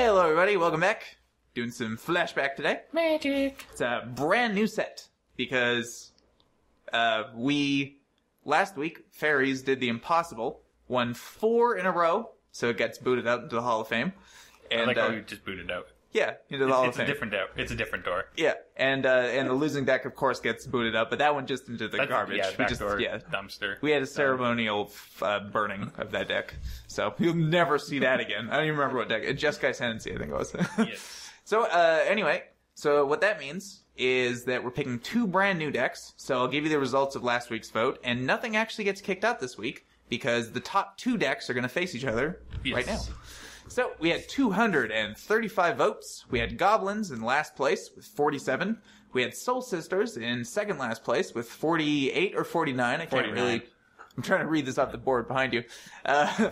Hey, hello everybody, welcome back. Doing some flashback today. Magic. It's a brand new set because last week, Fairies did the impossible, won 4 in a row, so it gets booted out into the Hall of Fame. And, I like how you just booted out. Yeah, into the Hall of Fame. It's a different door. Yeah, and the losing deck, of course, gets booted up, but that one just into the garbage. Yeah, dumpster. We had a ceremonial burning of that deck, so you'll never see that again. I don't even remember what deck. Jeskai Ascendancy, I think it was. Yes. So anyway, so what that means is that we're picking 2 brand new decks. So I'll give you the results of last week's vote, and nothing actually gets kicked out this week because the top 2 decks are going to face each other right now. So, we had 235 votes. We had Goblins in last place with 47. We had Soul Sisters in second last place with 48 or 49. I can't really... I'm trying to read this off the board behind you.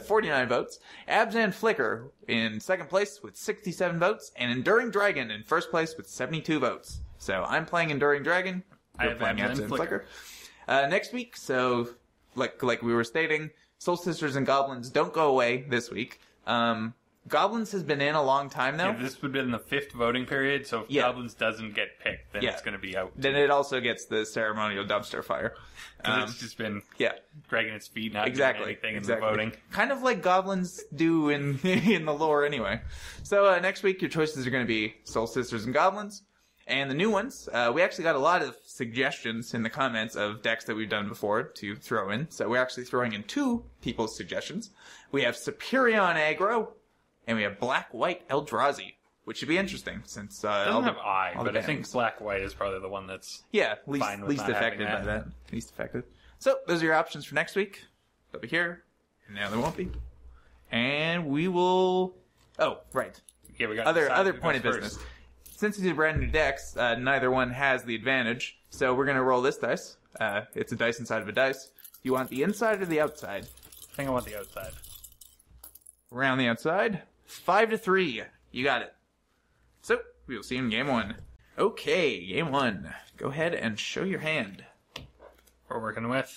49 votes. Abzan Flicker in second place with 67 votes. And Enduring Dragon in first place with 72 votes. So, I'm playing Enduring Dragon. You're playing Abzan Flicker. Next week, so, like we were stating, Soul Sisters and Goblins don't go away this week. Goblins has been in a long time now. Yeah, this would have been the 5th voting period, so if Goblins doesn't get picked, then it's going to be out. Then it also gets the ceremonial dumpster fire. Because it's just been dragging its feet, not doing anything in the voting. Kind of like Goblins do in the lore anyway. So next week, your choices are going to be Soul Sisters and Goblins. And the new ones, we actually got a lot of suggestions in the comments of decks that we've done before to throw in. So we're actually throwing in 2 people's suggestions. We have Superion Aggro. And we have Black-White Eldrazi, which should be interesting since... doesn't have eye, but I think Black-White is probably the one that's least affected by that. Least affected. So, those are your options for next week. They'll be here, and now they won't be. And we will... Oh, right. Yeah, we got other point of business. Since these are brand new decks, neither one has the advantage, so we're going to roll this dice. It's a dice inside of a dice. Do you want the inside or the outside? I think I want the outside. Around the outside... 5-3. You got it. So, we will see you in game 1. Okay, game 1. Go ahead and show your hand. We're working with...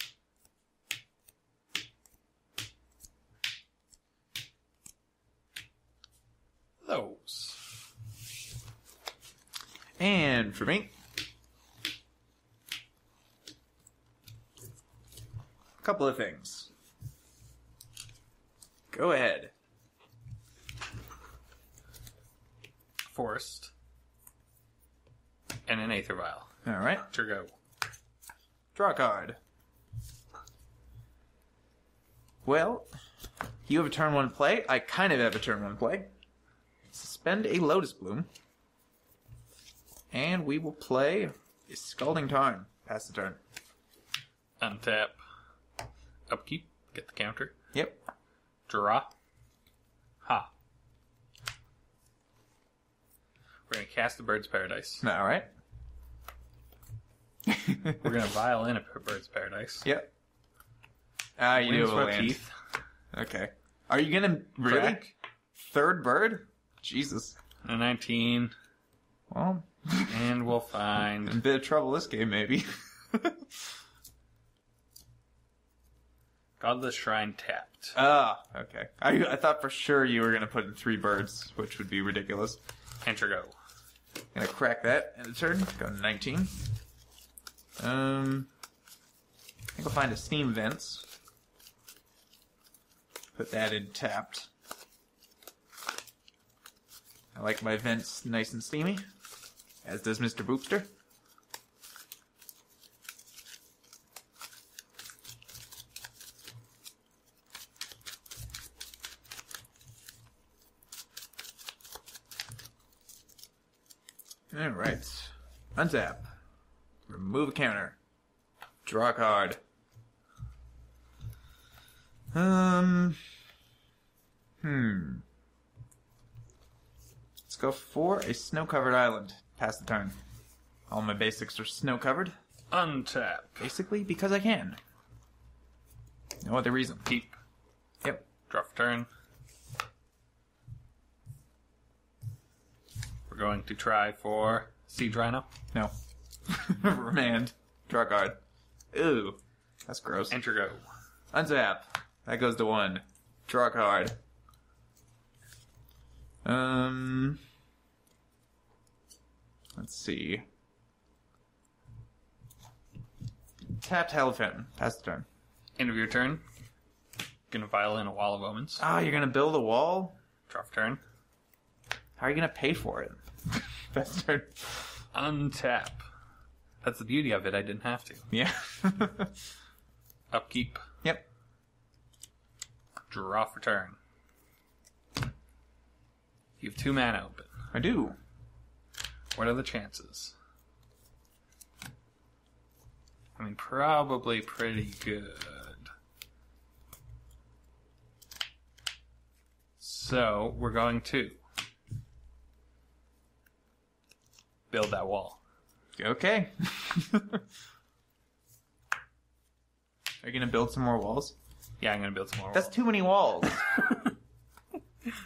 those. And for me... a couple of things. Go ahead. Forest and an Aether Vial. Alright. To go. Draw a card. Well, you have a turn 1 play. I kind of have a turn 1 play. Suspend a Lotus Bloom. And we will play a Scalding Tarn. Pass the turn. Untap. Upkeep. Get the counter. Yep. Draw. Ha. We're going to cast the Bird's Paradise. All right. We're going to vial in a Bird's Paradise. Yep. Ah, you do a Teeth. Okay. Are you going to... really? Third bird? Jesus. A 19. Well... and we'll find... a bit of trouble this game, maybe. Godless Shrine tapped. Ah, okay. I thought for sure you were going to put in 3 birds, which would be ridiculous. Enter go. Gonna crack that in the turn. Go to 19. I think I'll find a Steam Vents. Put that in tapped. I like my vents nice and steamy. As does Mr. Boopster. Alright. Untap. Remove a counter. Draw a card. Let's go for a snow-covered island. Pass the turn. All my basics are snow-covered. Untap. Basically, because I can. No other reason. Keep. Yep. Draw for turn. We're going to try for Siege Rhino. No. Remand. Draw card. Ooh. That's gross. Enter go. Untap. That goes to 1. Draw card. Let's see. Tapped Hellfin. Pass the turn. End of your turn. Gonna vial in a Wall of Omens. Ah, you're gonna build a wall? Draw for turn. How are you gonna pay for it? Pass turn. Untap. That's the beauty of it. I didn't have to. Yeah. Upkeep. Yep. Draw for turn. You have 2 mana open. I do. What are the chances? I mean, probably pretty good. So, we're going to build that wall. Okay. Are you going to build some more walls? Yeah, I'm going to build some more walls. That's too many walls.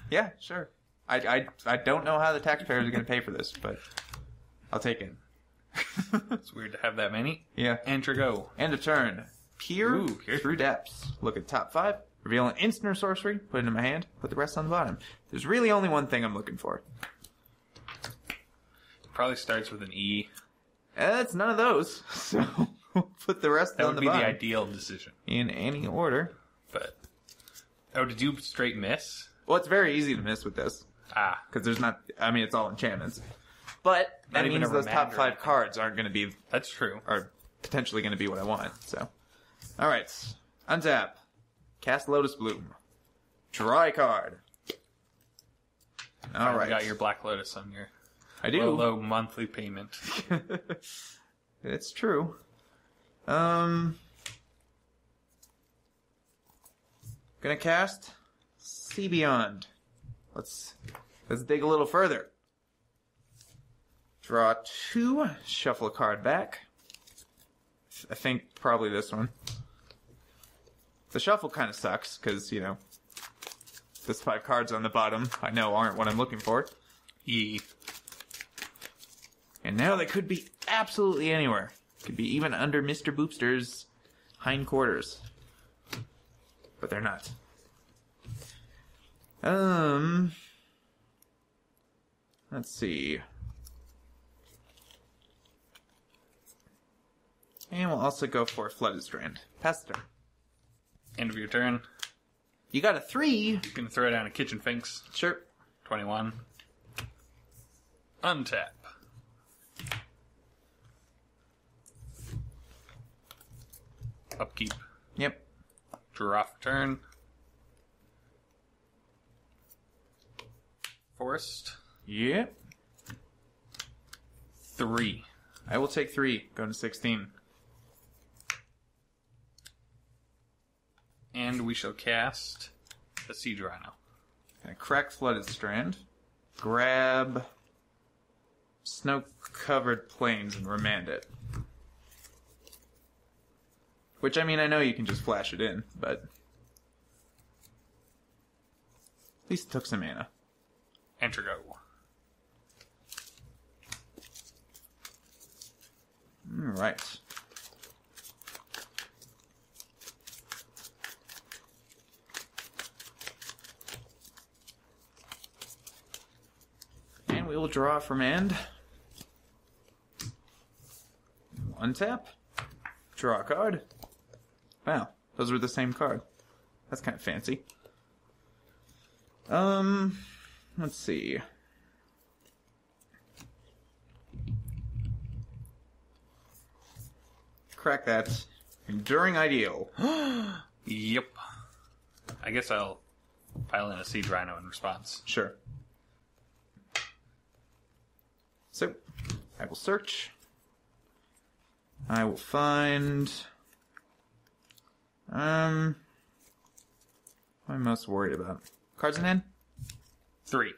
Yeah, sure. I don't know how the taxpayers are going to pay for this, but I'll take it. It's weird to have that many. Yeah. Enter go. End of turn. Peer Through Depths. Look at top 5. Reveal an instant or sorcery. Put it in my hand. Put the rest on the bottom. There's really only one thing I'm looking for. It probably starts with an E. It's none of those. So we'll put the rest on the bottom. That would be the ideal decision. In any order. But oh, did you straight miss? Well, it's very easy to miss with this. Ah. Because there's not... I mean, it's all enchantments. But that means those top 5 cards aren't going to be... That's true. Are potentially going to be what I want, so... Alright. Untap. Cast Lotus Bloom. Draw a card. Alright. You got your Black Lotus on your... I do. Low monthly payment. It's true. Gonna cast... See Beyond. Let's dig a little further. Draw 2, shuffle a card back. I think probably this one. The shuffle kind of sucks, because, you know, those 5 cards on the bottom I know aren't what I'm looking for. E. And now they could be absolutely anywhere. Could be even under Mr. Boopster's hindquarters. But they're not. Let's see. And we'll also go for Flooded Strand. Pass the turn. End of your turn. You got a 3. You can throw down a Kitchen Finks. Sure. 21. Untap. Upkeep. Yep. Draw for turn. Forest. Yep. 3. I will take 3. Going to 16. And we shall cast the Siege Rhino. Gonna crack Flooded Strand. Grab Snow-Covered Plains and Remand it. Which, I mean, I know you can just flash it in, but... At least it took some mana. Enter go. Alright. And we will draw from end. Untap. Draw a card. Wow, those were the same card. That's kind of fancy. Let's see. Crack that. Enduring Ideal. Yep. I guess I'll pile in a Siege Rhino in response. Sure. So, I will search. I will find... What am I most worried about? Cards in hand? 3.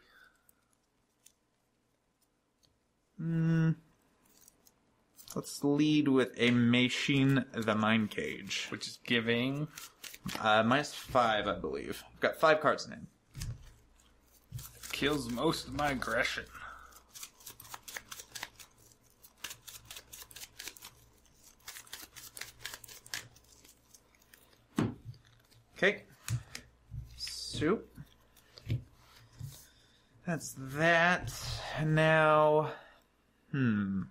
Let's lead with a Machine the Mind Cage. Which is giving... -5, I believe. I've got 5 cards in hand. It kills most of my aggression. Okay. Soup. That's that. Now, is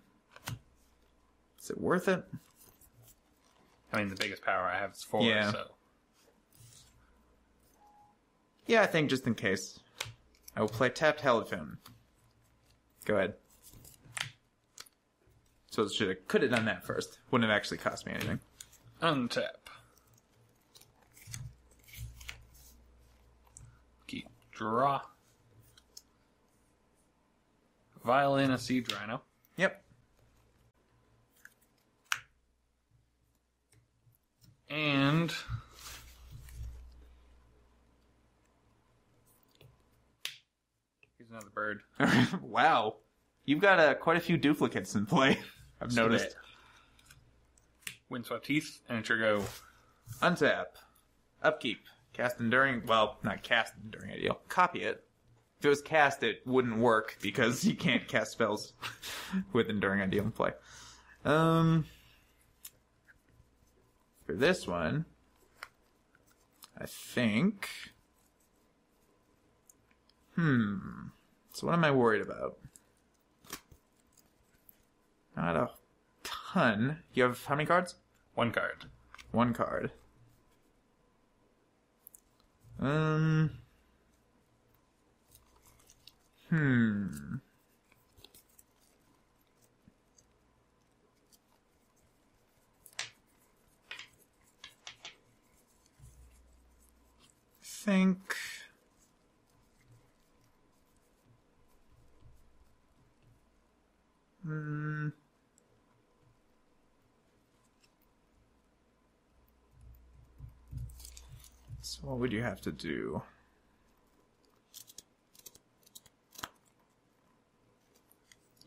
it worth it? I mean, the biggest power I have is 4, yeah. So. Yeah, I think just in case. I will play tapped Heliphone. Go ahead. So it should have, could have done that first. Wouldn't have actually cost me anything. Untap. Keep draw. Violin a Siege Rhino. Yep. And here's another bird. Wow, you've got quite a few duplicates in play. I've noticed. Windswept Heath, and it's your go. Untap, upkeep, cast Enduring. Well, not cast Enduring Ideal. Copy it. If it was cast, it wouldn't work because you can't cast spells with Enduring Ideal in play. For this one, I think... So what am I worried about? Not a ton. You have how many cards? One card. One card. I think so what would you have to do?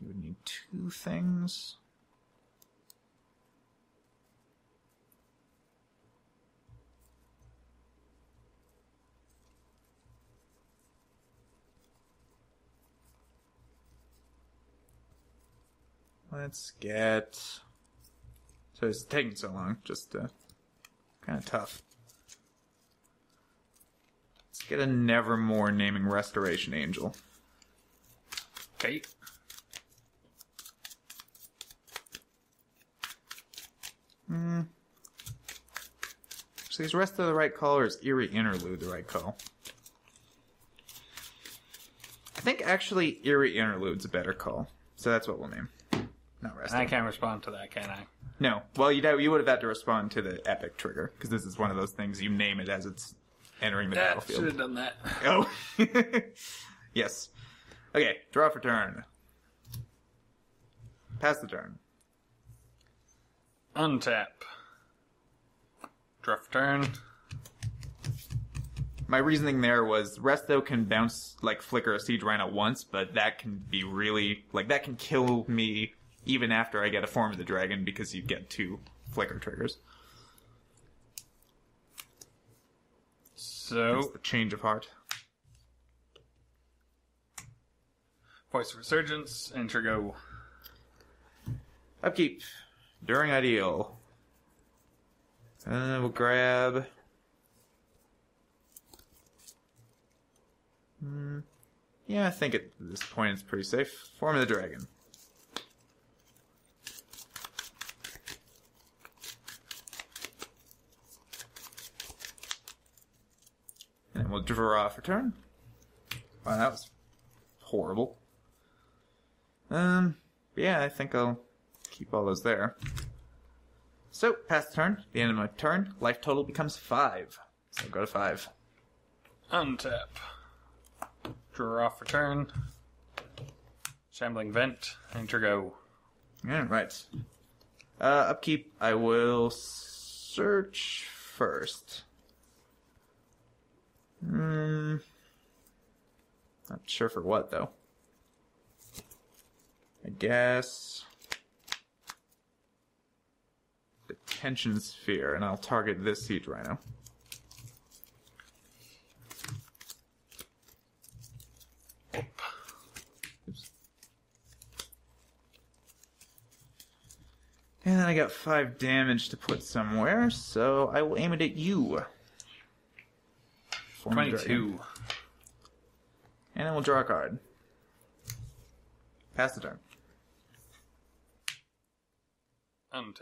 You would need 2 things. Let's get... So it's taking so long, just kind of tough. Let's get a Nevermore naming Restoration Angel. Okay. So is Resto the right call, or is Eerie Interlude the right call? I think actually Eerie Interlude's a better call. So that's what we'll name. Not Resto. I can't respond to that, can I? No. Well, you would have had to respond to the epic trigger, because this is one of those things you name it as it's entering the battlefield. I should have done that. Oh. Yes. Okay, draw for turn. Pass the turn. Untap. Draw for turn. My reasoning there was Resto can bounce, like, Flicker a Siege Rhino once, but that can be really... Like, that can kill me... Even after I get a Form of the Dragon, because you get 2 Flicker triggers. So... That's the change of heart. Voice of Resurgence, enter go. Upkeep. Enduring Ideal. We'll grab... Yeah, I think at this point it's pretty safe. Form of the Dragon. And we'll draw for turn. Wow, that was horrible. Yeah, I think I'll keep all those there. So, pass the turn. At the end of my turn, life total becomes 5. So go to 5. Untap. Draw for turn. Shambling Vent. Enter go. Alright. Upkeep, I will search first. Not sure for what, though. I guess... Detention Sphere, and I'll target this Siege Rhino. Oops. And then I got 5 damage to put somewhere, so I will aim it at you. 22. And then we'll draw a card. Pass the turn. Untap.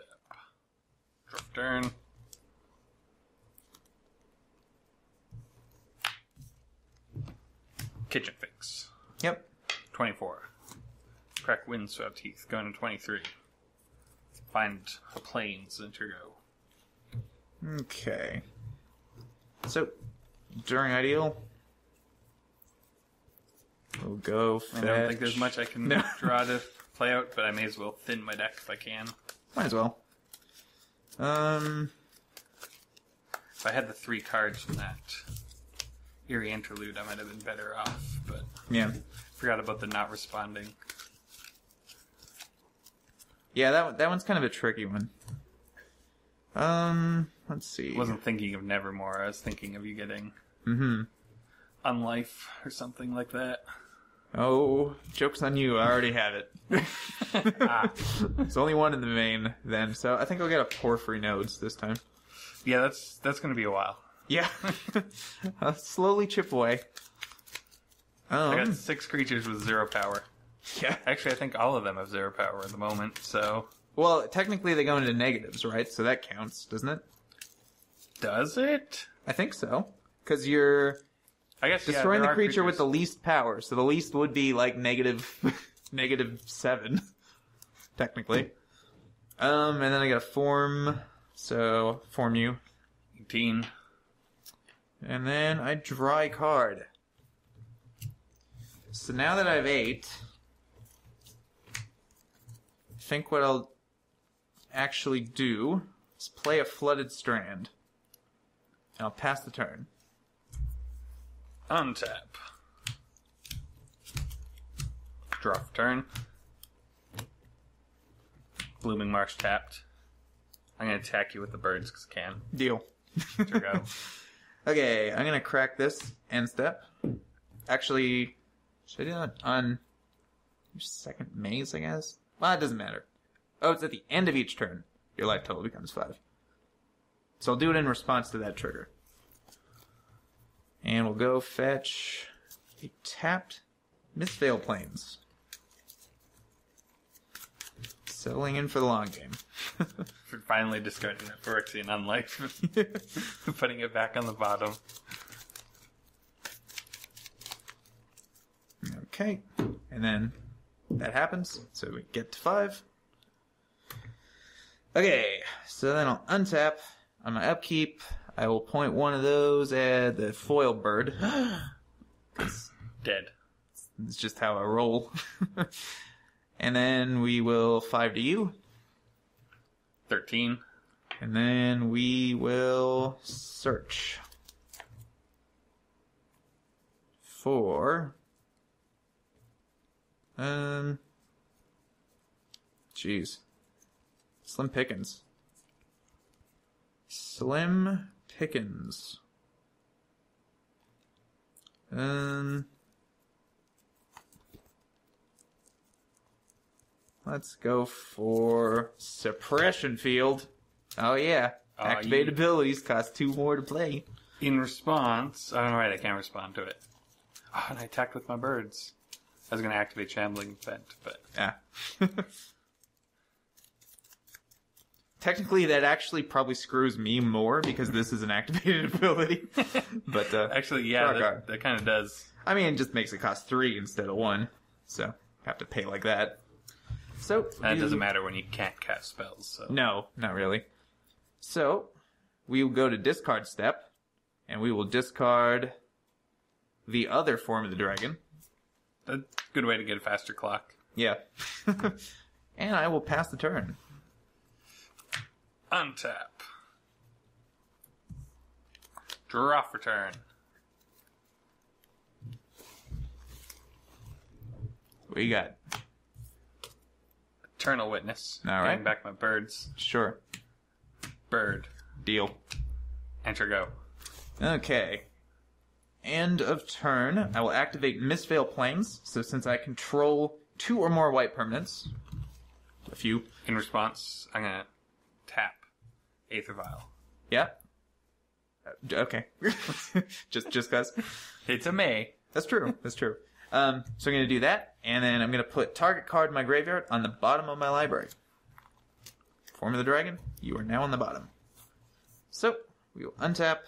Draw a turn. Kitchen Finks. Yep. 24. Crack Windswept Heath. Going to 23. Find the plains and your go. Okay. So, Enduring Ideal. We'll go fetch. I don't think there's much I can draw to play out, but I may as well thin my deck if I can. Might as well. If I had the 3 cards from that Eerie Interlude, I might have been better off, but yeah, forgot about the not responding. Yeah, that one's kind of a tricky one. Let's see. I wasn't thinking of Nevermore. I was thinking of you getting Unlife or something like that. Oh, joke's on you. I already had it. There's only one in the main then, so I think I'll get a Porphyry Nodes this time. Yeah, that's going to be a while. Yeah. I'll slowly chip away. I got 6 creatures with 0 power. Yeah. Actually, I think all of them have 0 power at the moment, so... Well, technically they go into negatives, right? So that counts, doesn't it? Does it? I think so. Because you're... I guess destroying the creature with the least power, so the least would be like -7, technically. And then I got a form, so form you. 18. And then I draw a card. So now that I have 8, I think what I'll actually do is play a Flooded Strand. And I'll pass the turn. Untap. Draw for turn. Blooming Marsh tapped. I'm going to attack you with the birds because I can. Deal. Here go. Okay, I'm going to crack this end step. Actually, should I do that on your second maze, I guess? Well, it doesn't matter. Oh, it's at the end of each turn. Your life total becomes 5. So I'll do it in response to that trigger. And we'll go fetch a tapped Mistveil Plains. Settling in for the long game. For finally discarding that Phyrexian Unlife. Putting it back on the bottom. Okay. And then that happens. So we get to 5. Okay. So then I'll untap on my upkeep. I will point one of those at the foil bird. Dead. It's just how I roll. And then we will 5 to you. 13. And then we will search for... Jeez. Slim pickings. Slim... Pickens. Let's go for Suppression Field. Oh yeah, activate abilities cost 2 more to play. In response, oh right, I can't respond to it. Oh, and I attacked with my birds. I was going to activate Shambling Vent, but yeah. Technically, that actually probably screws me more because this is an activated ability. But actually, yeah, that kind of does. I mean, it just makes it cost 3 instead of 1, so have to pay like that. So that doesn't matter when you can't cast spells. So. No, not really. So we will go to discard step, and we will discard the other Form of the Dragon. That's a good way to get a faster clock. Yeah, and I will pass the turn. Untap. Draw for turn. What you got? Eternal Witness. All right. Getting back my birds. Sure. Bird. Deal. Enter go. Okay. End of turn. I will activate Mistveil Plains. So since I control 2 or more white permanents, a few. In response, I'm gonna tap Aether Vial. Yep. Okay. just cause. It's a May. That's true. So I'm going to do that, and then I'm going to put target card in my graveyard on the bottom of my library. Form of the Dragon, you are now on the bottom. So, we will untap.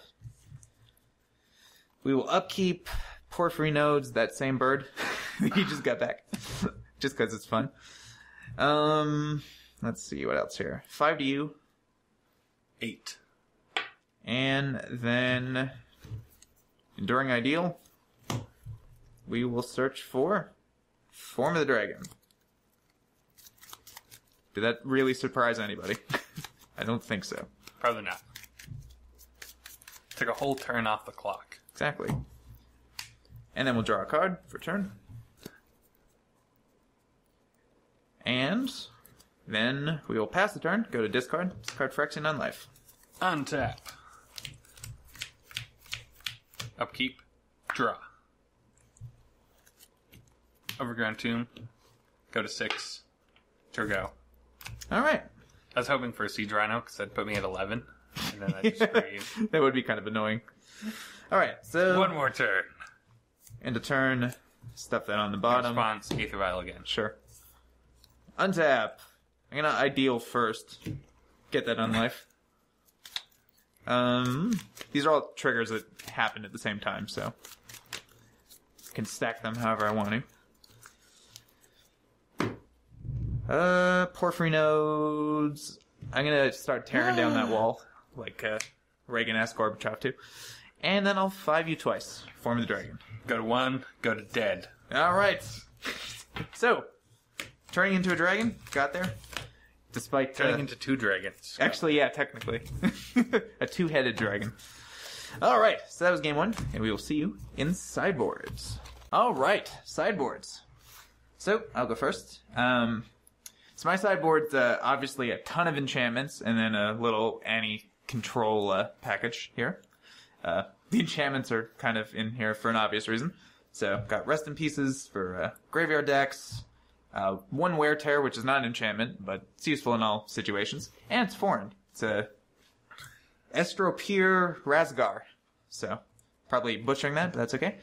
We will upkeep Porphyry Nodes, that same bird that you just got back. Just because it's fun. Let's see what else here. 5 to you. 8. And then Enduring Ideal. We will search for Form of the Dragon. Did that really surprise anybody? I don't think so. Probably not. Took a whole turn off the clock. Exactly. And then we'll draw a card for turn. And then we will pass the turn, go to discard, discard Phyrexian Unlife. Untap. Upkeep. Draw. Overground Tomb. Go to 6. Turgo. Alright. I was hoping for a Siege Rhino because that'd put me at 11. And then I just scream. That would be kind of annoying. Alright, so one more turn. And a turn. Stuff that on the bottom. Response, Aether Vial again. Sure. Untap. I'm gonna Ideal first. Get that Unlife. These are all triggers that happen at the same time, so I can stack them however I want to. Porphyry Nodes. I'm gonna start tearing down that wall, like Reagan-esque Gorbachev too. And then I'll 5 you twice. Form of the Dragon. Go to 1. Go to dead. All right. So, turning into a dragon. Got there. Despite turning into 2 dragons. Actually, yeah, technically. A 2-headed dragon. All right. So that was game 1, and we will see you in sideboards. All right, sideboards. So I'll go first. So my sideboard's obviously a ton of enchantments, and then a little anti-control package here. The enchantments are kind of in here for an obvious reason. So, got Rest in Pieces for graveyard decks, one Wear Tear, which is not an enchantment, but it's useful in all situations, and it's foreign. It's a Estropir Razgar, so probably butchering that, but that's okay.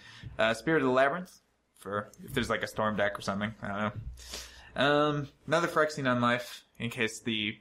Spirit of the Labyrinth, for if there's like a Storm deck or something, I don't know. Another Phyrexian Unlife, in case the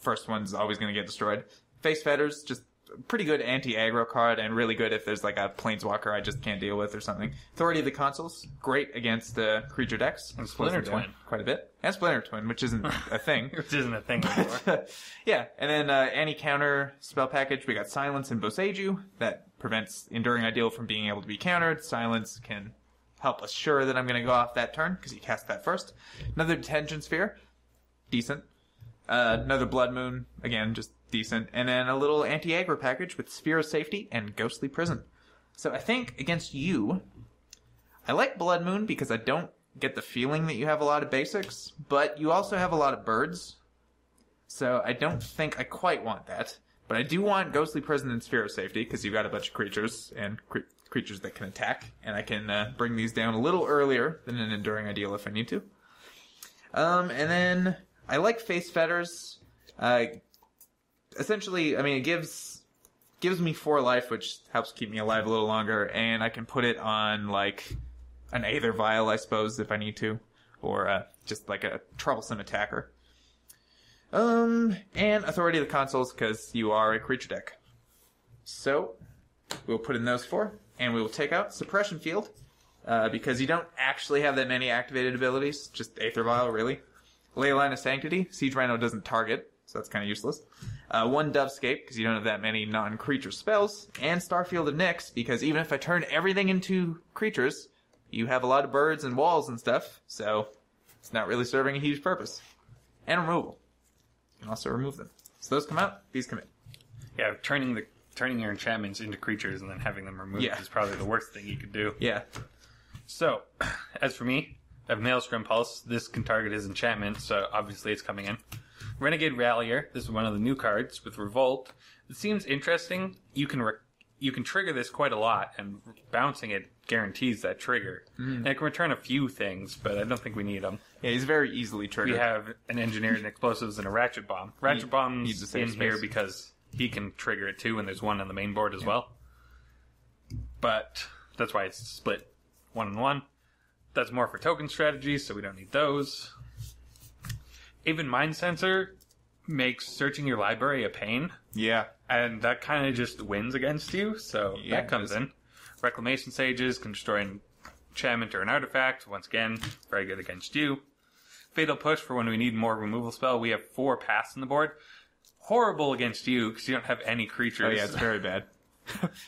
first one's always going to get destroyed. Face Fetters, just pretty good anti-aggro card, and really good if there's like a Planeswalker I just can't deal with or something. Authority of the Consuls, great against creature decks. And Splinter Twin. Quite a bit. And Splinter Twin, which isn't a thing. Which isn't a thing anymore. Yeah, and then anti-counter spell package, we got Silence and Boseiju. That prevents Enduring Ideal from being able to be countered. Silence can help assure that I'm going to go off that turn, because you cast that first. Another Detention Sphere, decent. Another Blood Moon, again, just decent, and then a little anti-aggro package with Sphere of Safety and Ghostly Prison. So I think against you, I like Blood Moon because I don't get the feeling that you have a lot of basics, but you also have a lot of birds, so I don't think I quite want that. But I do want Ghostly Prison and Sphere of Safety because you've got a bunch of creatures and creatures that can attack, and I can bring these down a little earlier than an Enduring Ideal if I need to. And then I like Face Fetters. Essentially, I mean, it gives me 4 life, which helps keep me alive a little longer, and I can put it on, like, an Aether Vial, I suppose, if I need to, or just, like, a troublesome attacker. And Authority of the Consuls, because you are a creature deck. So, we'll put in those 4, and we will take out Suppression Field, because you don't actually have that many activated abilities, just Aether Vial, really. Leyline of Sanctity, Siege Rhino doesn't target, so that's kind of useless. One Dovescape, because you don't have that many non-creature spells. And Starfield of Nyx, because even if I turn everything into creatures, you have a lot of birds and walls and stuff, so it's not really serving a huge purpose. And removal. You can also remove them. So those come out, these come in. Yeah, turning your enchantments into creatures and then having them removed is probably the worst thing you could do. Yeah. So, as for me, I have Maelstrom Pulse. This can target his enchantment, so obviously it's coming in. Renegade Rallier. This is one of the new cards with Revolt. It seems interesting. You can trigger this quite a lot, and bouncing it guarantees that trigger. And I can return a few things, but I don't think we need them. Yeah, he's very easily triggered. We have an Engineered and Explosives and a Ratchet Bomb. Ratchet Bomb needs to stay in here because he can trigger it too, and there's one on the main board as well. But that's why it's split 1 and 1. That's more for token strategies, so we don't need those. Aven Mindcensor makes searching your library a pain. Yeah. And that kind of just wins against you, so yeah, that comes in. Reclamation Sages can destroy an enchantment or an artifact. Once again, very good against you. Fatal Push for when we need more removal spell. We have 4 paths on the board. Horrible against you, because you don't have any creatures. Oh yeah, it's very bad.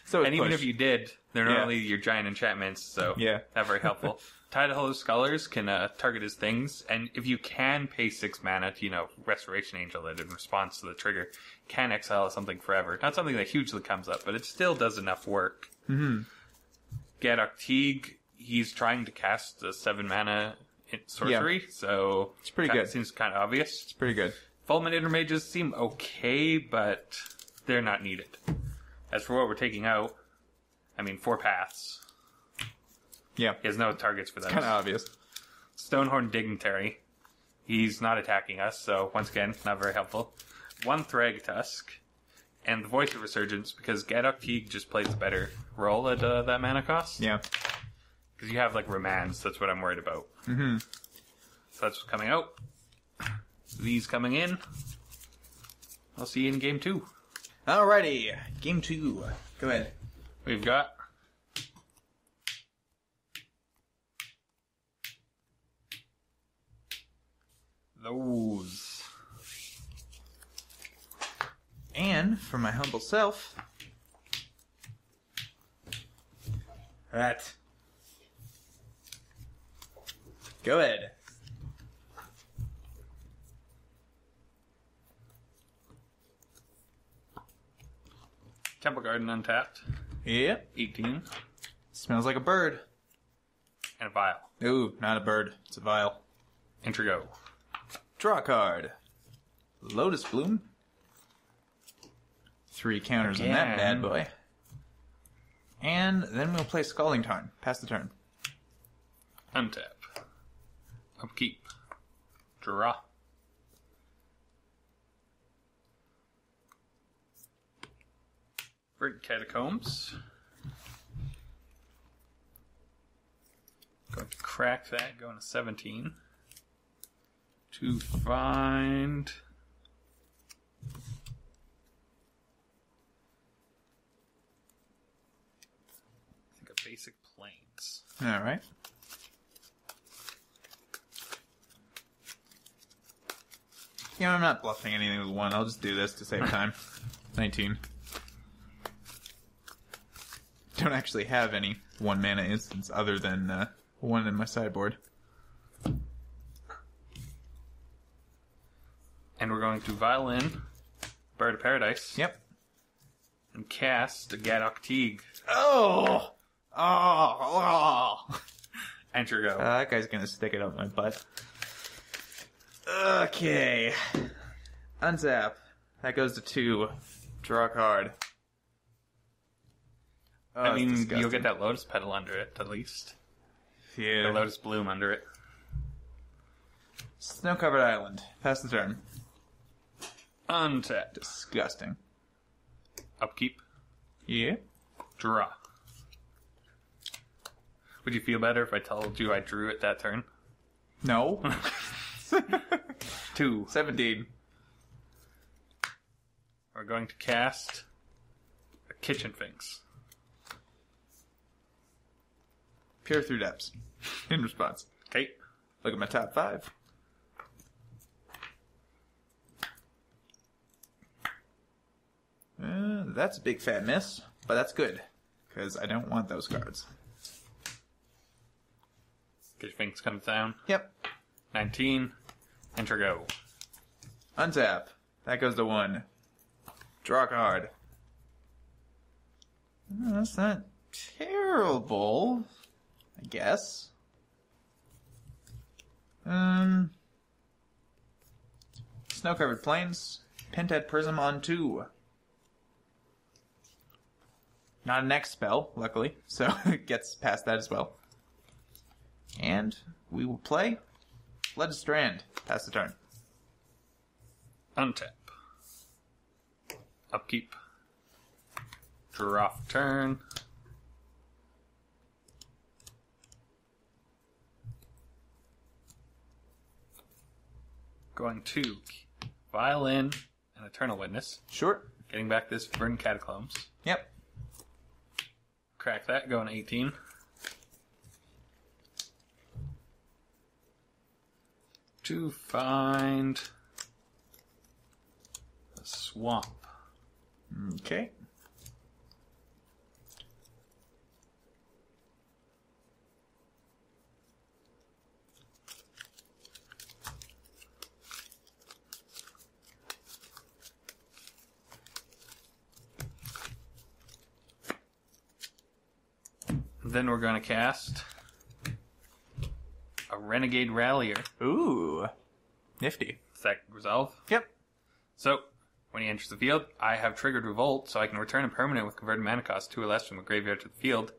So and even if you did, they're normally your giant enchantments, so not very helpful. Tidehollow Scholars can target his things, and if you can pay 6 mana to, Restoration Angel that in response to the trigger can exile something forever. Not something that hugely comes up, but it still does enough work. Mm-hmm. Gaddock Teeg, he's trying to cast a 7 mana sorcery, so it's pretty good. Seems kind of obvious. It's pretty good. Fulminator Mages seem okay, but they're not needed. As for what we're taking out, 4 paths. Yeah. He has no targets for those. It's kind of obvious. Stonehorn Dignitary. He's not attacking us, so once again, not very helpful. 1 Thragtusk. And the Voice of Resurgence, because Gaddock Teeg just plays a better role at that mana cost. Yeah. Because you have, Remands. That's what I'm worried about. Mm-hmm. So that's what's coming out. These coming in. I'll see you in Game 2. Alrighty. Game 2. Go ahead. We've got... those. And, for my humble self... that. Go ahead. Temple Garden untapped. Yep. 18. Smells like a bird. And a vial. Ooh, not a bird. It's a vial. Entry go. Draw a card. Lotus Bloom. 3 counters on that bad boy. And then we'll play Scalding Tarn. Pass the turn. Untap. Upkeep. Draw. Verdant Catacombs. Going to crack that, going to 17. To find... I think a basic plains. Alright. I'm not bluffing anything with 1. I'll just do this to save time. 19. Don't actually have any 1 mana instants other than 1 in my sideboard. And we're going to Violin, Bird of Paradise. Yep. And cast a Gaddock Teeg. Oh! Oh! Oh! Enter go. That guy's going to stick it up my butt. Okay. Untap. That goes to 2. Draw a card. Oh, you'll get that Lotus Petal under it, at least. Yeah. The Lotus Bloom under it. Snow-covered island. Pass the turn. Untap. Disgusting. Upkeep. Yeah. Draw. Would you feel better if I told you I drew it that turn? No. 2. 17. We're going to cast a Kitchen Finks. Peer Through Depths. In response. Okay. Look at my top 5. That's a big fat miss, but that's good, because I don't want those cards. Kitchen Finks comes down. Yep. 19. Enter go. Untap. That goes to 1. Draw a card. Oh, that's not terrible, I guess. Snow-covered plains. Pentad Prism on 2. Not an X spell, luckily, so it gets past that as well. And we will play Flooded Strand. Pass the turn. Untap. Upkeep. Draw turn. going to Violin and Eternal Witness. Sure. Getting back this Verdant Catacombs. Yep. Crack that, going 18. To find a swamp. Okay. Then we're going to cast a Renegade Rallier. Ooh. Nifty. Second resolve. Yep. So, when he enters the field, I have triggered Revolt, so I can return a permanent with converted mana cost 2 or less from the graveyard to the field.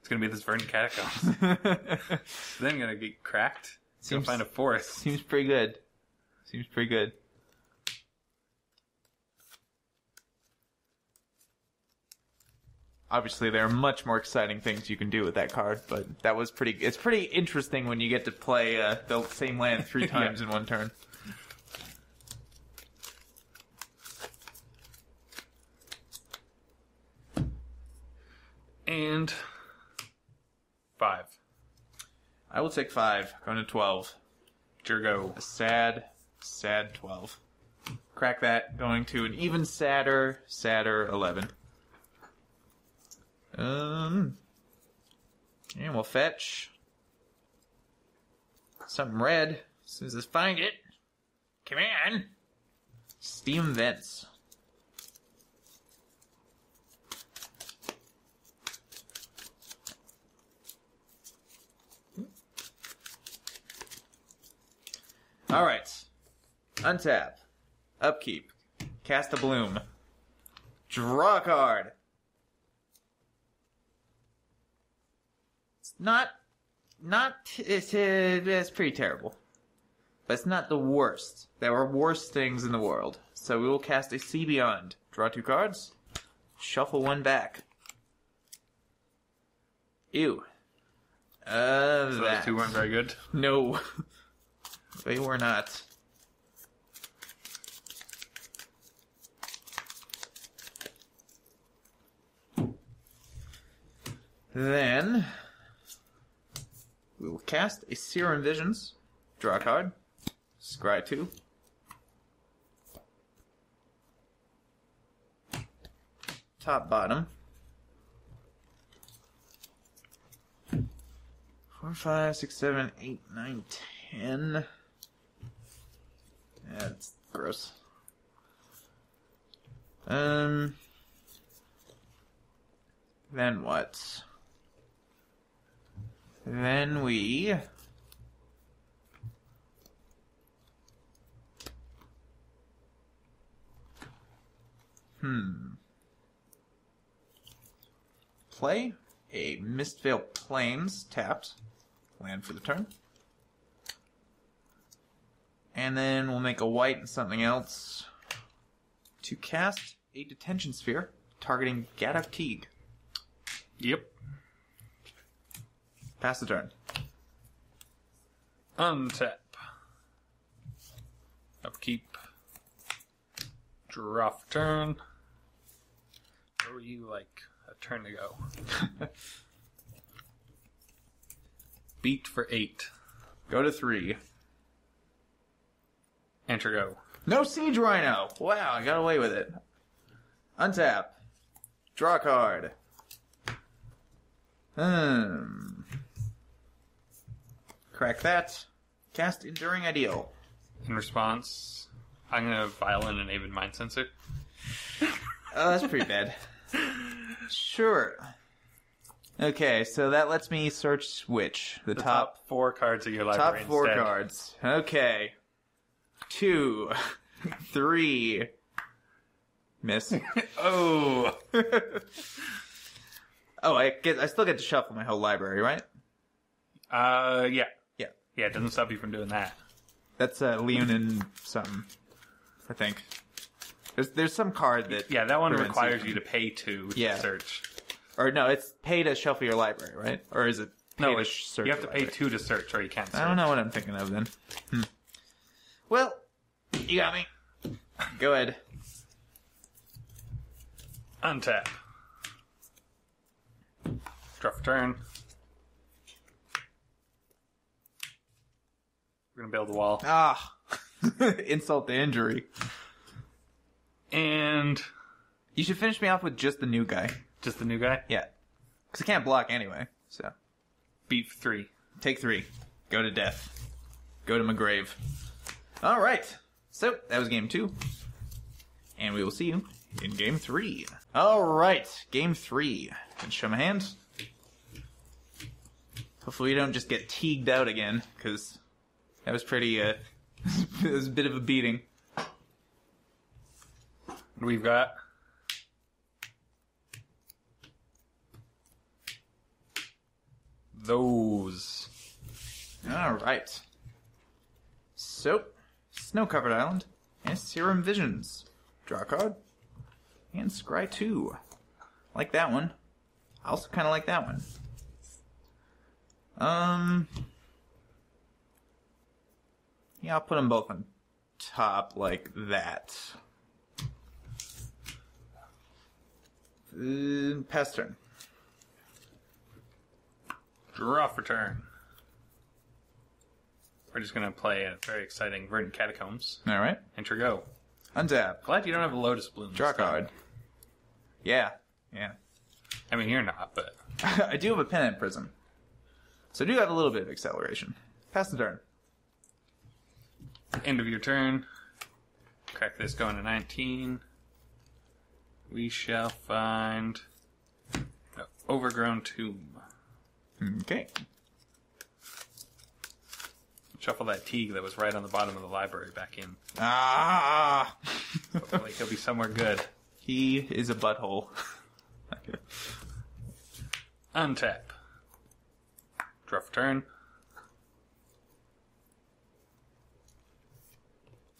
It's going to be this Verdant Catacombs. So then I'm going to get cracked. Seems, go find a forest. Seems pretty good. Seems pretty good. Obviously, there are much more exciting things you can do with that card, but that was pretty... It's pretty interesting when you get to play the same land 3 times in one turn. And 5. I will take 5. Going to 12. Jurgo. A sad, sad 12. Crack that. Going to an even sadder 11. And we'll fetch something red as soon as I find it. Come on! Steam Vents. Alright. Untap. Upkeep. Cast a bloom. Draw a card. It's pretty terrible. But it's not the worst. There are worse things in the world. So we will cast a See Beyond. Draw 2 cards. Shuffle 1 back. Ew. So those 2 weren't very good? No. They were not. Then... we will cast a Serum Visions, draw a card, scry 2. Top, bottom. 4, 5, 6, 7, 8, 9, 10. That's gross. Then what? Then we play a Mistveil Plains, tapped, land for the turn. And then we'll make a white and something else to cast a Detention Sphere targeting Gaddock Teeg. Yep. Pass the turn. Untap. Upkeep. Draw for turn. Or were you like a turn to go? Beat for 8. Go to 3. Enter go. No Siege Rhino! Wow, I got away with it. Untap. Draw a card. Crack that. Cast Enduring Ideal. In response, I'm going to Violin and Aven Mindcensor. Oh, that's pretty bad. Sure. Okay, so that lets me search which? The top 4 cards of your library instead. Top 4 cards. Okay. 2. 3. Miss. Oh. Oh, I still get to shuffle my whole library, right? Yeah. Yeah, it doesn't stop you from doing that. That's Leonin something, I think. There's some card that... Yeah, that one requires you to pay to search. Or no, it's pay to shuffle your library, right? Or is it pay to search? You have to pay 2 to search, or you can't search. I don't know what I'm thinking of then. Well, You got me. Go ahead. Untap. Draw for turn. We're gonna build the wall. Ah. Insult to injury. And you should finish me off with just the new guy. Just the new guy? Yeah. Because I can't block anyway, so. Beat for 3. Take 3. Go to death. Go to my grave. Alright. So, that was game 2. And we will see you in game 3. Alright. Game 3. Can you show my hands? Hopefully you don't just get teagued out again, because that was pretty, it was a bit of a beating. We've got those. Alright. So, Snow Covered Island and Serum Visions. Draw a card. And Scry 2. Like that one. I also kind of like that one. Yeah, I'll put them both on top like that. Pass turn. Draw for turn. We're just going to play a very exciting Verdant Catacombs. Alright. Enter go. Untap. Glad you don't have a Lotus Bloom. Draw card. Yeah. Yeah. I mean, you're not, but... I do have a Pennant Prism. So I do have a little bit of acceleration. Pass the turn. End of your turn. Crack this going to 19. We shall find an Overgrown Tomb. Okay. Shuffle that Teeg that was right on the bottom of the library back in. Ah! Hopefully he'll be somewhere good. He is a butthole. Okay. Untap. Draw for turn.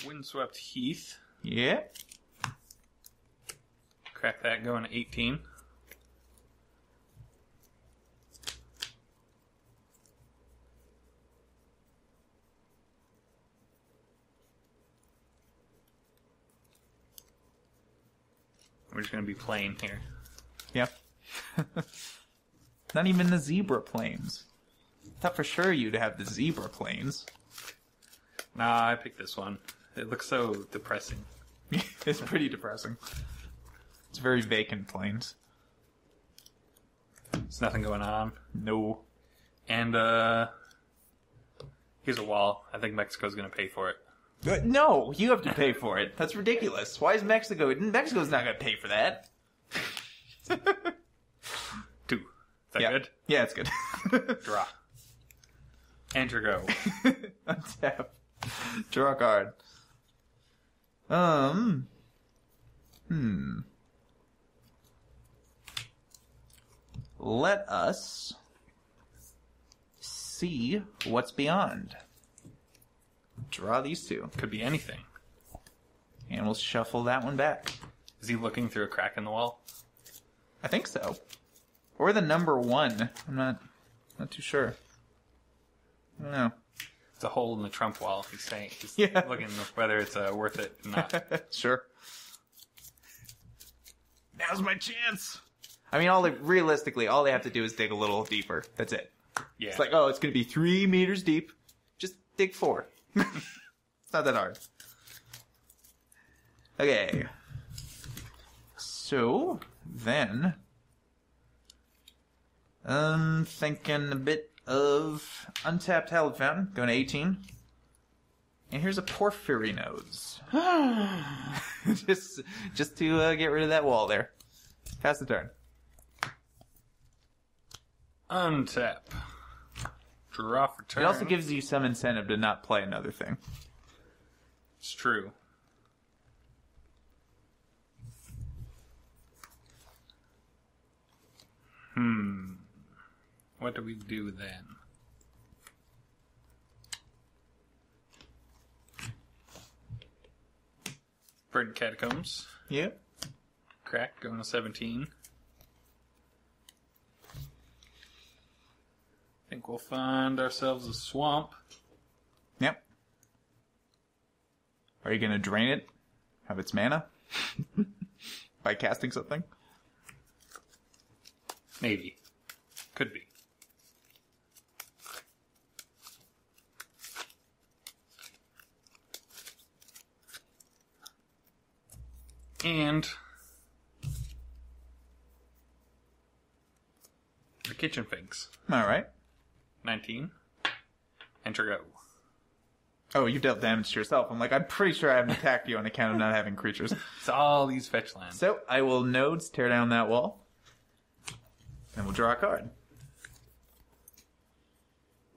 Windswept Heath. Yeah. Crack that going to 18. We're just going to be playing here. Yep. Not even the zebra plains. Thought for sure you'd have the zebra plains. Nah, I picked this one. It looks so depressing. It's pretty depressing. It's very vacant plains. There's nothing going on. No. And, here's a wall. I think Mexico's going to pay for it. No, you have to pay for it. That's ridiculous. Why is Mexico... Mexico's not going to pay for that. 2. Is that good? Yeah, it's good. Draw. Enter go. Untap. Draw card. Let us see what's beyond. Draw these two. Could be anything. And we'll shuffle that one back. Is he looking through a crack in the wall? I think so. Or the number 1. I'm not too sure. I don't know. It's a hole in the Trump wall. He's saying he's looking whether it's worth it or not. Sure. Now's my chance. I mean, realistically, all they have to do is dig a little deeper. That's it. Yeah. It's like, oh, it's going to be 3 meters deep. Just dig 4. It's not that hard. Okay. So, then... I'm thinking a bit of Untapped Hallowed Fountain, going to 18. And here's a Porphyry Nodes. just to get rid of that wall there. Pass the turn. Untap. Draw for turn. It also gives you some incentive to not play another thing. It's true. What do we do then? Verdant Catacombs. Yep. Crack going to 17. I think we'll find ourselves a swamp. Yep. Are you going to drain it of its mana by casting something? Maybe. Could be. And the Kitchen Finks. All right. 19. Enter go. Oh, you've dealt damage to yourself. I'm like, I'm pretty sure I haven't attacked you on account of not having creatures. It's all these fetch lands. So I will nodes, tear down that wall, and we'll draw a card.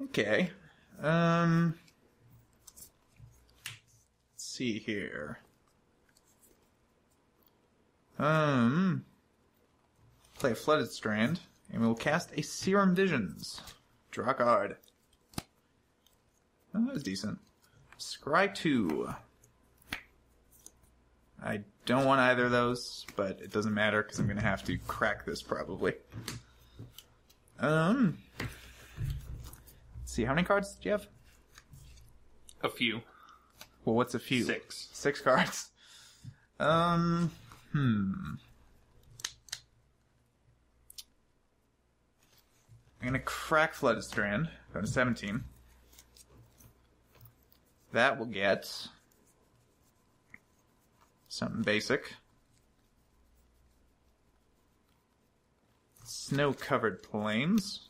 Okay. Let's see here. Play a Flooded Strand, and we'll cast a Serum Visions. Draw a card. Oh, that was decent. Scry 2. I don't want either of those, but it doesn't matter because I'm going to have to crack this probably. Let's see, how many cards do you have? A few. Well, what's a few? 6. 6 cards. I'm going to crack Flooded Strand. Go to 17. That will get something basic. Snow-covered plains.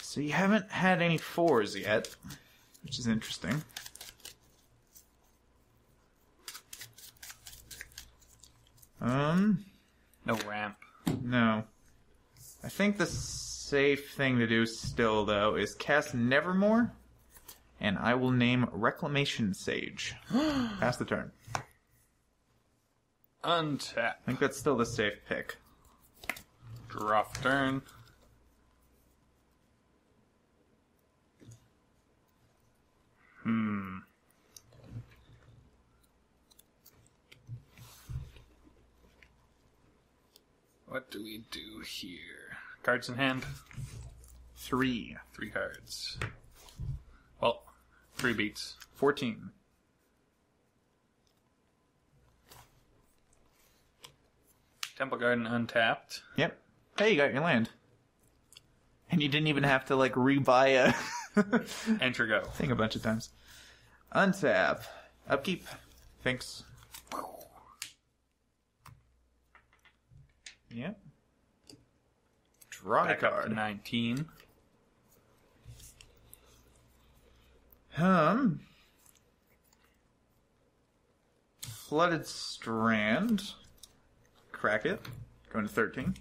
So you haven't had any 4s yet, which is interesting. No ramp. No. I think the safe thing to do still, though, is cast Nevermore, and I will name Reclamation Sage. Pass the turn. Untap. I think that's still the safe pick. Drop turn. What do we do here? Cards in hand? 3. 3 cards. Well, 3 beats. 14. Temple Garden untapped. Yep. Hey, you got your land. And you didn't even have to, like, rebuy a... Enter go. Thing a bunch of times. Untap. Upkeep. Thanks. Yep. Draw a card. Up to 19. Flooded Strand. Crack it. Going to 13.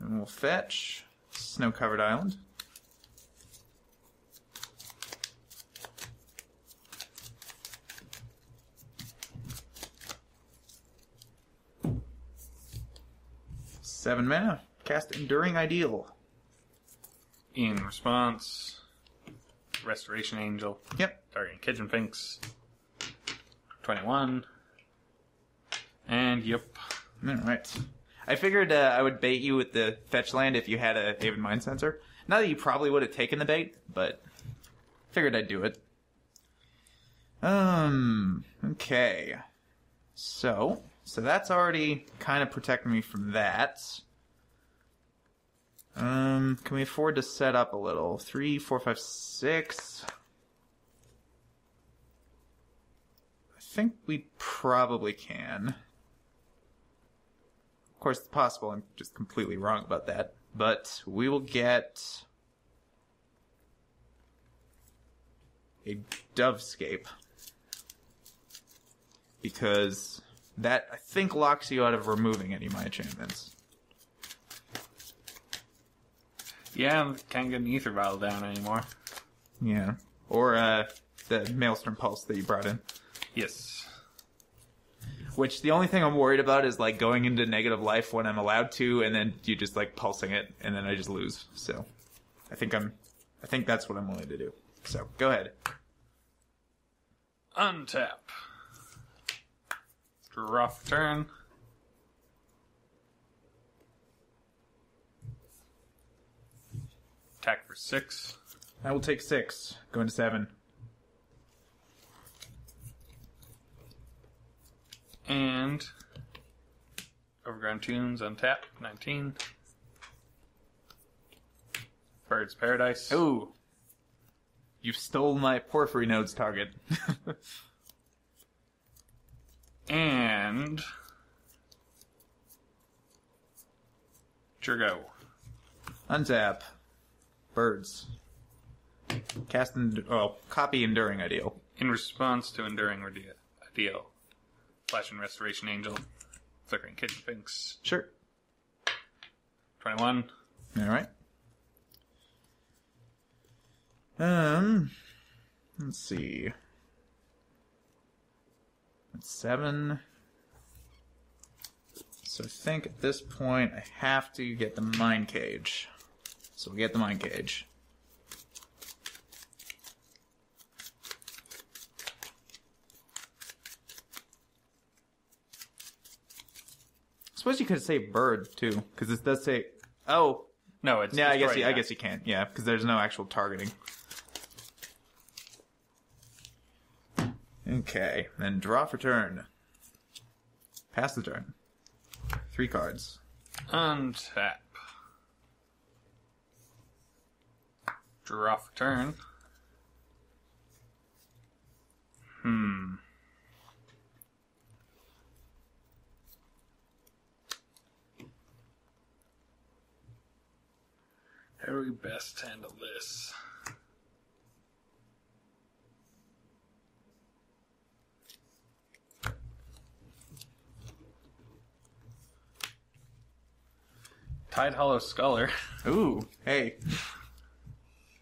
And we'll fetch Snow-Covered Island. Seven mana. Cast Enduring Ideal. In response, Restoration Angel. Yep. Targeting Kitchen Finks. 21. And yep. Alright. I figured I would bait you with the fetch land if you had a Aven Mindcensor. Not that you probably would have taken the bait, but figured I'd do it. Okay. So that's already kind of protecting me from that. Can we afford to set up a little? 3, 4, 5, 6. I think we probably can. Of course, it's possible I'm just completely wrong about that. But we will get a Dovescape. Because... that, I think, locks you out of removing any of my enchantments. Yeah, can't get an Aether Vial down anymore. Yeah. Or the Maelstrom Pulse that you brought in. Yes. Which, the only thing I'm worried about is, like, going into negative life when I'm allowed to, and then you just, like, pulsing it, and then I just lose. So, I think that's what I'm willing to do. So, go ahead. Untap. Rough turn. attack for 6. I will take 6. Going to 7. And Overground Tombs, untap, 19. Bird's Paradise. Ooh. You've stolen my Porphyry Nodes target. And Jurgo. Untap. Birds. Cast copy Enduring Ideal. In response to Enduring Ideal. Flash and Restoration Angel. Flickering Kitchen Finks. Sure. 21. Alright. Let's see. That's 7. So I think at this point I have to get the Mind Cage. So we get the Mind Cage. I suppose you could say bird too, because it does say. Oh no, it's yeah. I guess you can't. Yeah, because there's no actual targeting. Okay, then draw for turn. Pass the turn. 3 cards. Untap. Draw for turn. How do we best handle this? Tide Hollow Scholar. Ooh, hey.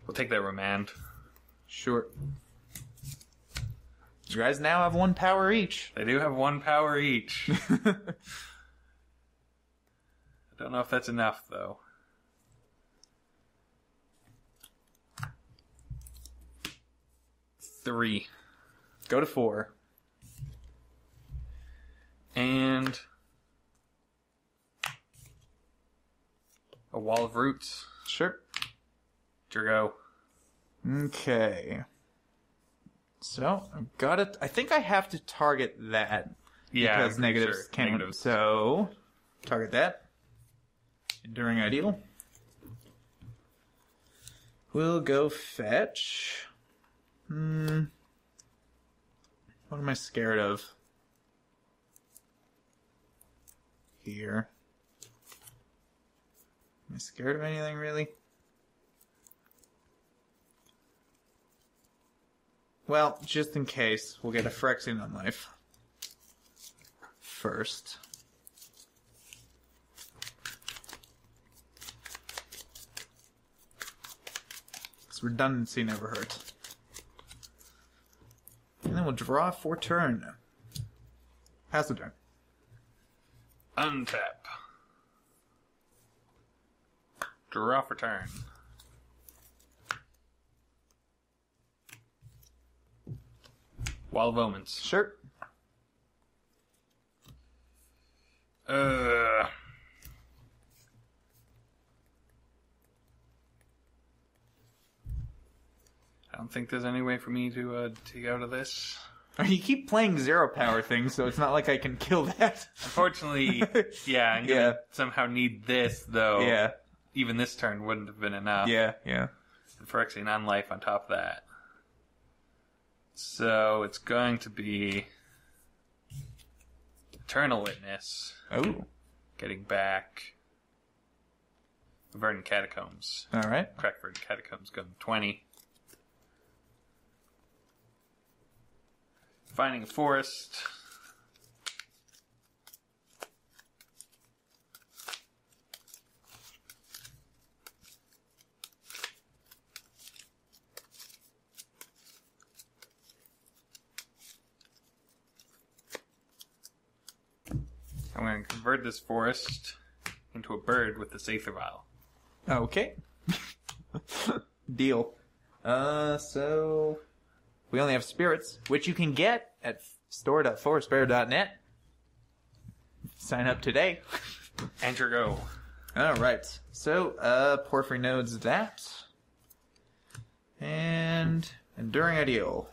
We'll take that Remand. Sure. You guys now have 1 power each. They do have 1 power each. I don't know if that's enough, though. Three. Go to 4. And a Wall of Roots. Sure. Jurgo. Okay. So I've got it. I think I have to target that. Yeah. Because negatives can't. Negatives. So target that. Enduring Ideal. We'll go fetch. What am I scared of? Here. Am I scared of anything, really? Well, just in case, we'll get a Phyrexian Unlife first. Because redundancy never hurts. And then we'll draw for turn. Pass the turn. Untap. Draw for turn. Wall of Omens. Sure. I don't think there's any way for me to go to this. You keep playing 0 power things, so it's not like I can kill that. Unfortunately, yeah, I'm gonna somehow need this, though. Yeah. Even this turn wouldn't have been enough. Yeah, yeah. The Phyrexian Unlife on top of that. So it's going to be Eternal Witness. Oh. Getting back Verdant Catacombs. Alright. Crack Verdant Catacombs going 20. Finding a Forest. I'm going to convert this Forest into a bird with this Aether Vial. Okay. Deal. So we only have spirits, which you can get at store.forestbear.net. Sign up today. Enter go. All right. So, Porphyry Nodes that. And Enduring Ideal.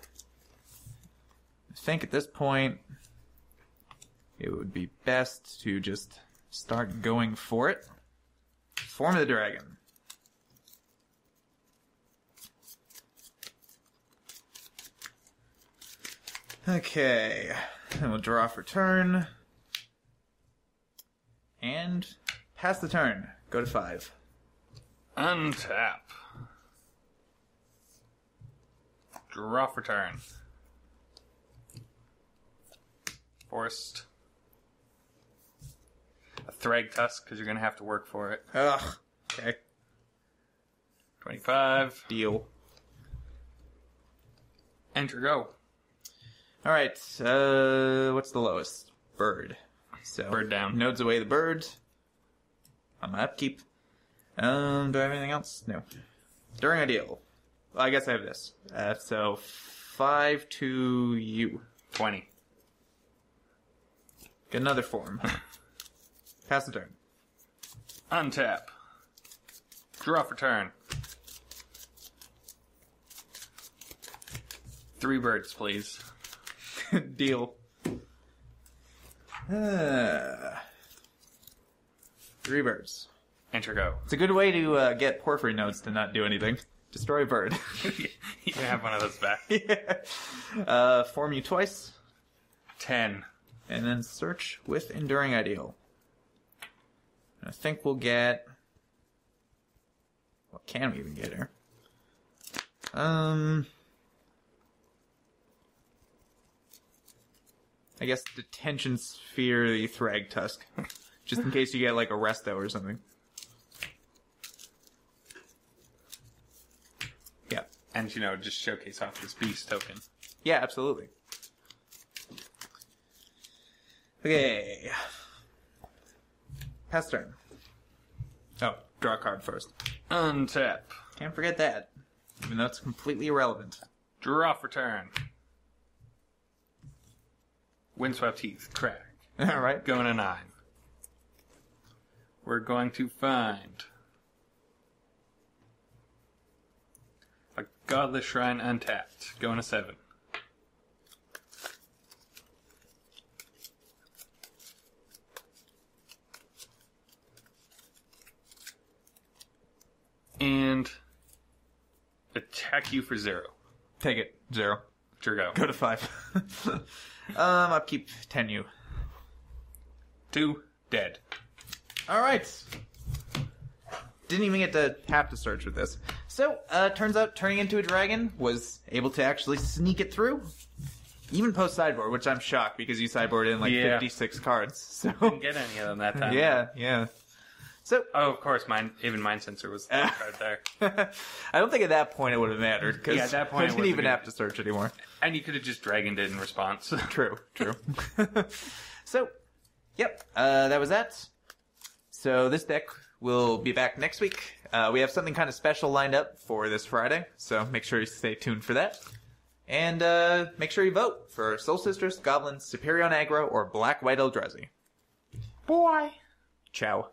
I think at this point it would be best to just start going for it. Form of the Dragon. Okay, and we'll draw for turn. And pass the turn. Go to 5. Untap. Draw for turn. Forest. A Thrag Tusk, because you're going to have to work for it. Ugh. Okay. 25. Deal. Enter, go. Alright, what's the lowest? Bird. So bird down. Nodes away the bird. On my upkeep. Do I have anything else? No. During Ideal. Well, I guess I have this. So 5 to you. 20. Get another form. Pass the turn. Untap. Draw for turn. 3 birds, please. Deal. 3 birds. Enter, go. It's a good way to get Porphyry Nodes to not do anything. Destroy a bird. You can have one of those back. Yeah. Form you twice. 10. And then search with Enduring Ideal. I think we'll get... What can we even get here? I guess Detention Sphere, the Thrag Tusk. Just in case you get like a resto or something. Yeah. And, you know, just showcase off this beast token. Yeah, absolutely. Okay. Pass turn. Oh, draw a card first. Untap. Can't forget that. Even though it's completely irrelevant. Draw for turn. Windswept Heath. Crack. Alright. Going to 9. We're going to find a Godless Shrine untapped. Going to 7. And attack you for 0. Take it. 0. Go. Go to 5. I'll keep 10 you. 2 dead. Alright. Didn't even get to have to search with this. So, turns out turning into a dragon was able to actually sneak it through. Even post-sideboard, which I'm shocked because you sideboarded in like 56 cards. So. Didn't get any of them that time. Yeah. So, oh, of course, Aven Mindcensor was the card there. I don't think at that point it would have mattered, because I didn't even have to search anymore. And you could have just dragoned it in response. True. So, yep, that was that. So this deck will be back next week. We have something kind of special lined up for this Friday, so make sure you stay tuned for that. And make sure you vote for Soul Sisters, Goblins, Superior on Aggro, or Black White Eldrazi. Bye. Ciao.